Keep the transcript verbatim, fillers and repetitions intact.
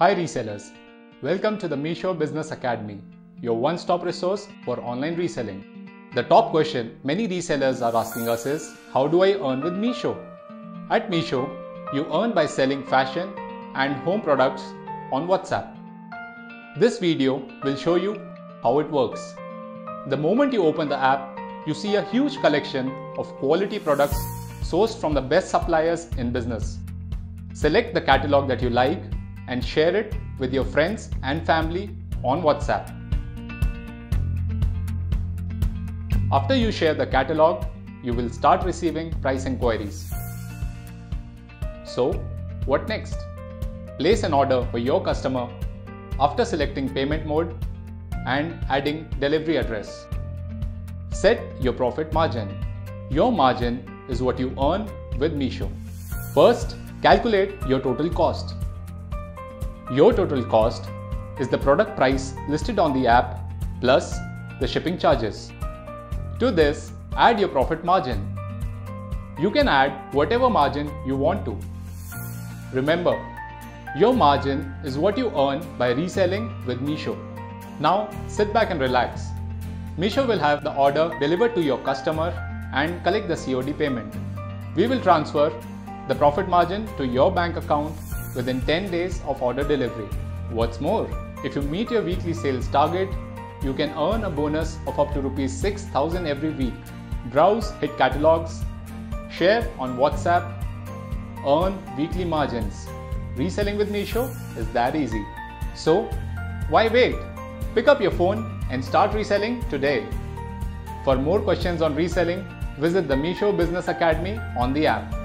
Hi resellers, welcome to the Meesho Business Academy, your one-stop resource for online reselling. The top question many resellers are asking us is, how do I earn with Meesho? At Meesho, you earn by selling fashion and home products on WhatsApp. This video will show you how it works. The moment you open the app, you see a huge collection of quality products sourced from the best suppliers in business. Select the catalog that you like and share it with your friends and family on WhatsApp. After you share the catalog, you will start receiving price inquiries. So, what next? Place an order for your customer after selecting payment mode and adding delivery address. Set your profit margin. Your margin is what you earn with Meesho. First, calculate your total cost. Your total cost is the product price listed on the app plus the shipping charges. To this, add your profit margin. You can add whatever margin you want to. Remember, your margin is what you earn by reselling with Meesho. Now sit back and relax. Meesho will have the order delivered to your customer and collect the C O D payment. We will transfer the profit margin to your bank account within ten days of order delivery. What's more, if you meet your weekly sales target, you can earn a bonus of up to rupees six thousand every week. Browse hit catalogs, share on WhatsApp, earn weekly margins. Reselling with Meesho is that easy. So, why wait? Pick up your phone and start reselling today. For more questions on reselling, visit the Meesho Business Academy on the app.